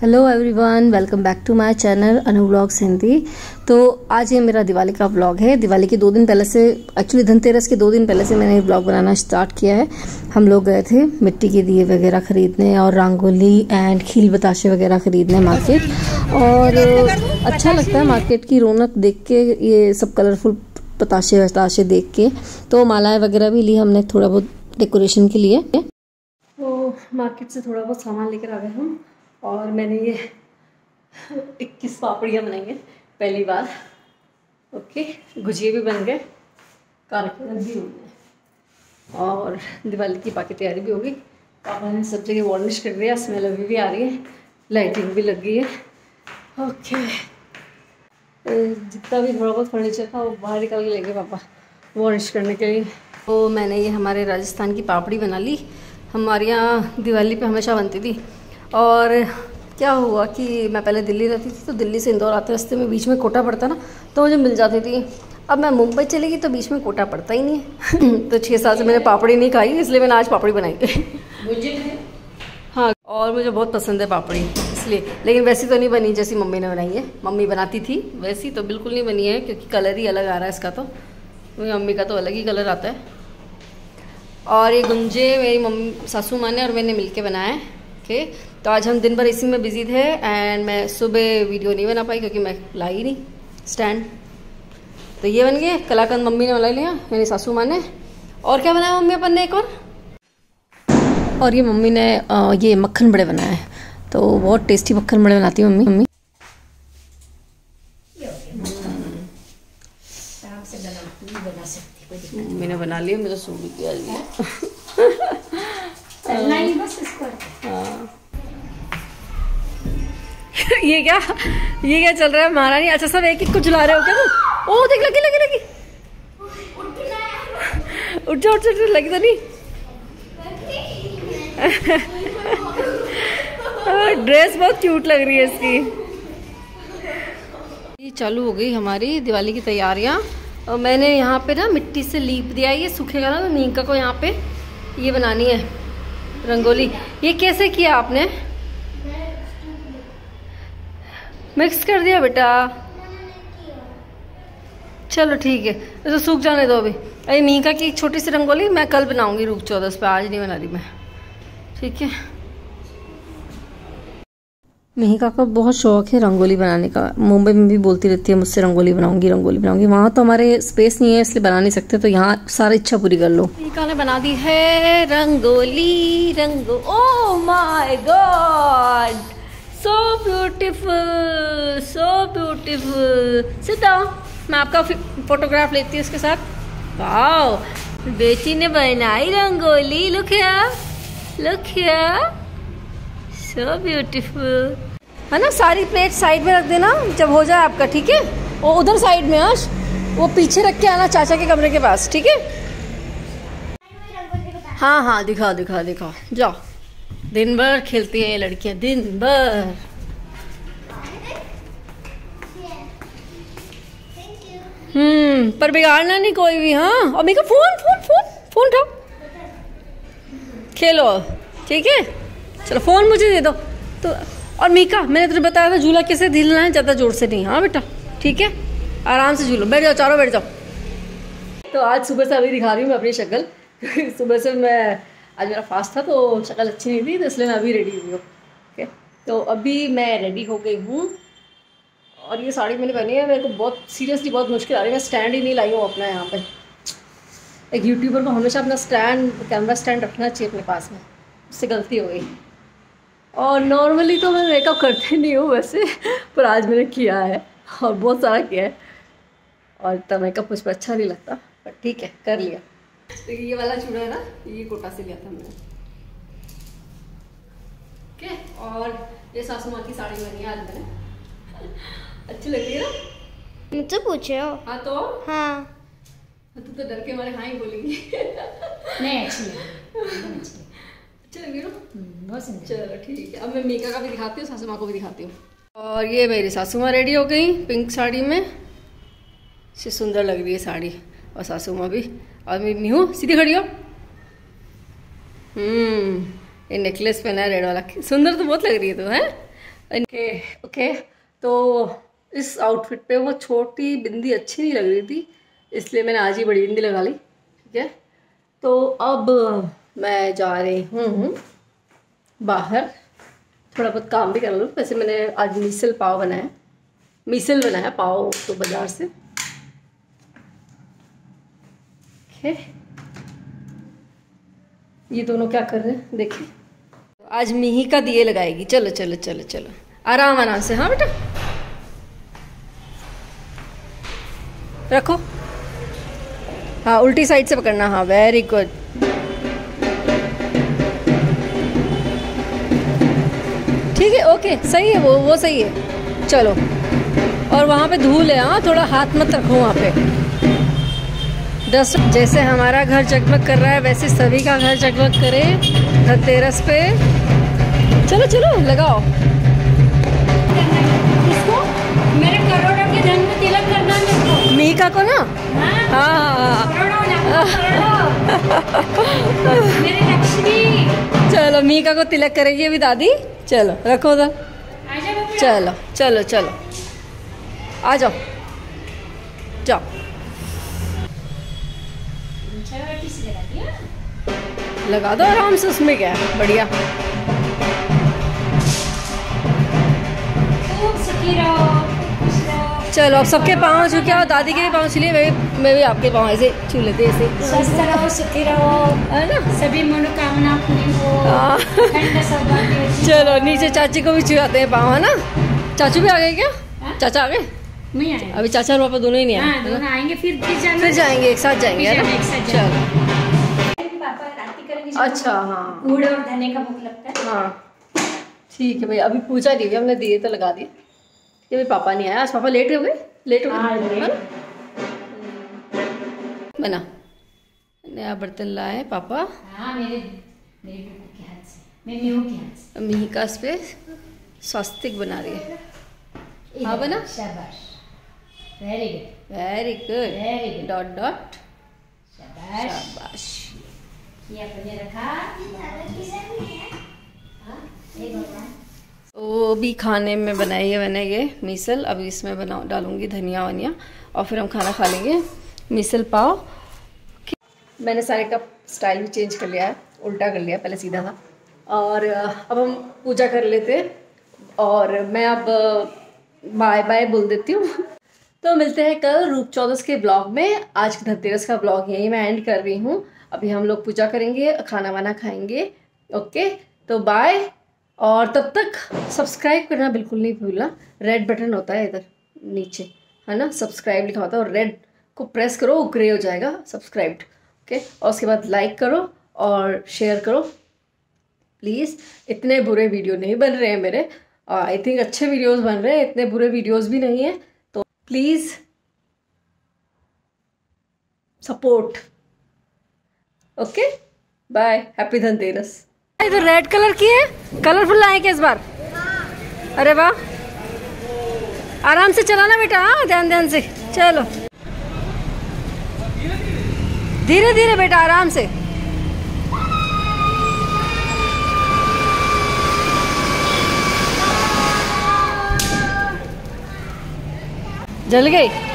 Hello everyone, welcome back to my channel Anu vlogs Hindi. तो आज ये मेरा दिवाली का व्लॉग है। दिवाली के 2 दिन पहले से, एक्चुअली धनतेरस के 2 दिन पहले से मैंने ये व्लॉग बनाना स्टार्ट किया है। हम लोग गए थे मिट्टी के दिए वगैरह खरीदने और रंगोली एंड खील बताशे वगैरह खरीदने मार्केट। और अच्छा लगता है मार्केट की रौनक देख के, ये सब कलरफुल पताशे वताशे देख के। तो मालाएँ वगैरह भी ली हमने थोड़ा बहुत डेकोरेशन के लिए। तो मार्केट से थोड़ा बहुत सामान लेकर आ गए हम। और मैंने ये 21 पापड़ियाँ बनाएंगे पहली बार। ओके, गुजिया भी बन गए, कार्यक्रम भी हो गए और दिवाली की बाकी तैयारी भी होगी। पापा ने सब जगह वार्निश कर दिया, स्मेल अभी भी आ रही है, लाइटिंग भी लग गई है। ओके, जितना भी थोड़ा बहुत फर्नीचर था वो बाहर निकाल के ले गए पापा वार्निश करने के लिए। तो मैंने ये हमारे राजस्थान की पापड़ी बना ली। हमारे यहाँ दिवाली पे हमेशा बनती थी। और क्या हुआ कि मैं पहले दिल्ली रहती थी, तो दिल्ली से इंदौर आते रास्ते में बीच में कोटा पड़ता ना, तो मुझे मिल जाती थी। अब मैं मुंबई चली गई तो बीच में कोटा पड़ता ही नहीं है। तो 6 साल से मैंने पापड़ी नहीं खाई, इसलिए मैंने आज पापड़ी बनाई मुझे। हाँ, और मुझे बहुत पसंद है पापड़ी, इसलिए। लेकिन वैसी तो नहीं बनी जैसी मम्मी ने बनाई है। मम्मी बनाती थी वैसी, तो बिल्कुल नहीं बनी है क्योंकि कलर ही अलग आ रहा है इसका। तो मेरी मम्मी का तो अलग ही कलर आता है। और ये गुंजे मेरी मम्मी, सासू माँ ने और मैंने मिल के बनाया है। ओके, तो आज हम दिन भर इसी में बिजी थे एंड मैं सुबह वीडियो नहीं बना पाई क्योंकि मैं लाई नहीं स्टैंड। तो ये बन गए कलाकंद, मम्मी ने बना लिया, मेरी सासू माँ ने। और क्या बनाया मम्मी अपन ने? एक और ये मम्मी ने ये मक्खन बड़े बनाए हैं। तो बहुत टेस्टी मक्खन बड़े बनाती है मम्मी। मम्मी ने बना लिया, मेरा सूट भी गया। ये क्या चल रहा है महारानी? अच्छा, सब एक एक कुछ ला रहे हो क्या तुम? ओ देख, लगी लगी लगी, उठ जाओ, उठ, लगी तो नहीं। ड्रेस बहुत क्यूट लग रही है इसकी। ये चालू हो गई हमारी दिवाली की तैयारियां। और मैंने यहाँ पे ना मिट्टी से लीप दिया, ये सूखेगा ना तो नीका को यहाँ पे ये बनानी है रंगोली। ये कैसे किया आपने? मिक्स कर दिया बेटा? चलो ठीक है, तो सूख जाने दो अभी। अरे मीका की एक छोटी सी रंगोली मैं कल बनाऊंगी रूप 14 पे, आज नहीं बना रही मैं, ठीक है। मीका का बहुत शौक है रंगोली बनाने का। मुंबई में भी बोलती रहती है मुझसे, रंगोली बनाऊंगी रंगोली बनाऊंगी। वहाँ तो हमारे स्पेस नहीं है इसलिए बना नहीं सकते, तो यहाँ सारी इच्छा पूरी कर लो। मीका ने बना दी है rangoli. Oh my god, So beautiful, so beautiful. Sit down. मैं आपका फोटोग्राफ लेती हूँ इसके साथ। वाह, बेटी ने बनाई rangoli. Look here, look here. So beautiful. है ना, सारी प्लेट साइड में रख देना जब हो जाए आपका, ठीक है? वो उधर साइड में, आश वो पीछे रख के आना चाचा के कमरे के पास, ठीक है? हाँ हाँ, दिखा दिखा दिखा, जाओ। दिन भर खेलती है लड़कियां, दिन भर। पर बिगाड़ना नहीं कोई भी। हाँ, और मेरे को फोन फोन फोन फोन उठाओ, खेलो, ठीक है? चलो फोन मुझे दे दो। तो और मीका, मैंने तुझे बताया था झूला कैसे झूलना है, ज़्यादा जोर से नहीं। हाँ बेटा, ठीक है, आराम से झूलो। बैठ जाओ चारों, बैठ जाओ। तो आज सुबह से अभी दिखा रही हूँ मैं अपनी शक्ल। सुबह से मैं, आज मेरा फास्ट था तो शक्ल अच्छी नहीं थी, तो इसलिए मैं अभी रेडी हुई हूँ। ओके, तो अभी मैं रेडी हो गई हूँ। और ये साड़ी मैंने पहनी है, मेरे को बहुत सीरियसली बहुत मुश्किल आ रही है। मैं स्टैंड ही नहीं लाई हूँ अपना यहाँ पे। एक यूट्यूबर को हमेशा अपना स्टैंड, कैमरा स्टैंड रखना चाहिए अपने पास में, उससे गलती हो गई। और नॉर्मली तो मैं मेकअप करती नहीं हूँ वैसे, पर आज मैंने किया है और बहुत सारा किया है। और इतना मेकअप मुझ पर अच्छा नहीं लगता, पर ठीक है, कर लिया। ये वाला चूड़ा है ना, ये कोटा से लिया था मैंने। ओके, और ये सासू माँ की साड़ी बनी है आज मैंने। अच्छी लग रही है ना? मुझसे पूछे हो? हाँ तो, हाँ तू तो डर के मारे हाँ ही बोलेगी। नहीं, अच्छी अच्छी लग रही है ना, बहुत सुंदर। चलो ठीक है, अब मैं मीका का भी दिखाती हूँ, सासू माँ को भी दिखाती हूँ। और ये मेरी सासू माँ रेडी हो गई पिंक साड़ी में, इससे सुंदर लग रही है साड़ी। और सासू माँ भी। और मेरी न्यू, सीधी खड़ी हो। ये नेकलेस पहना है रेड वाला, सुंदर तो बहुत लग रही है तू, है? ओके तो इस आउटफिट पे वो छोटी बिंदी अच्छी नहीं लग रही थी, इसलिए मैंने आज ही बड़ी बिंदी लगा ली। ठीक है, तो अब मैं जा रही हूँ बाहर, थोड़ा बहुत काम भी कर लूँ। वैसे मैंने आज मिसल पाव बनाया, मिसल बनाया पाव तो बाज़ार से। ओके, ये दोनों क्या कर रहे हैं देखिए। आज मिही का दिए लगाएगी। चलो चलो चलो चलो, आराम आराम से। हाँ बेटा रखो, हाँ उल्टी साइड से पकड़ना। हाँ वेरी गुड। ठीक है ओके, सही है वो सही है। चलो, और वहाँ पे धूल है, हाँ थोड़ा हाथ मत रखो वहाँ पे। दस जैसे हमारा घर जगमग कर रहा है, वैसे सभी का घर जगमग करे धनतेरस पे। चलो चलो लगाओ इसको, मेरे करोड़ों के धन में तिलक करना है मीका को ना। हाँ मेरे लक्ष्मी। चलो मीका को तिलक करेगी अभी दादी। चलो रखो उधर, चलो चलो चलो आ जाओ जाओ। लगा दो आराम से, उसमें क्या है, बढ़िया। चलो अब सबके पाँव छू के आओ, दादी के भी पाँव छू लिए, मैं भी आपके पाँव ऐसे छू लेते ऐसे। स्वस्थ रहो, सुखी रहो, है ना, सभी मनोकामना पूरी हो। चलो नीचे चाची को भी छुआते हैं पाँव, है ना। चाचू भी आ गए क्या? चाचा आ गए? नहीं आए अभी, चाचा और पापा दोनों ही नहीं आए। दोनों आएंगे फिर जाएंगे, एक साथ जाएंगे, है ना। चलो अच्छा, हाँ गुड़ और धनिया का भूख लगता है। हाँ ठीक है भाई, अभी पूजा दी गई, हमने दिए तो लगा दिए। ये भी पापा नहीं आया आज, पापा लेट हो गए, लेट हो गए। बना नया बर्तन लाए पापा। हाँ मेरे के हाथ से, मेरे हाथ से। मिहिकास पे स्वास्तिक बना रही है। हाँ बना, शाबाश, very good very good very good, dot dot, शाबाश। तो भी खाने में बनाई है मैंने ये मिसल, अब इसमें बना डालूंगी धनिया वनिया, और फिर हम खाना खा लेंगे। मिसल पाव मैंने सारे का स्टाइल भी चेंज कर लिया है, उल्टा कर लिया, पहले सीधा था। और अब हम पूजा कर लेते हैं, और मैं अब बाय बाय बोल देती हूँ। तो मिलते हैं कल रूप चौदस के ब्लॉग में। आज धनतेरस का ब्लॉग यही मैं एंड कर रही हूँ। अभी हम लोग पूजा करेंगे, खाना वाना खाएंगे। ओके तो बाय, और तब तक सब्सक्राइब करना बिल्कुल नहीं भूलना। रेड बटन होता है इधर नीचे, है ना, सब्सक्राइब लिखा होता है, और रेड को प्रेस करो, ग्रे हो जाएगा सब्सक्राइब्ड। ओके, और उसके बाद लाइक करो और शेयर करो प्लीज़। इतने बुरे वीडियो नहीं बन रहे हैं मेरे, आई थिंक अच्छे वीडियोज़ बन रहे हैं, इतने बुरे वीडियोज़ भी नहीं हैं। तो please support. Okay bye, happy Dhanteras. ये तो रेड कलर की है, कलरफुल लाए क्या इस बार? हाँ। अरे वाह, आराम से चलाना बेटा, हाँ ध्यान ध्यान से चलो, धीरे धीरे बेटा, आराम से। जल गई।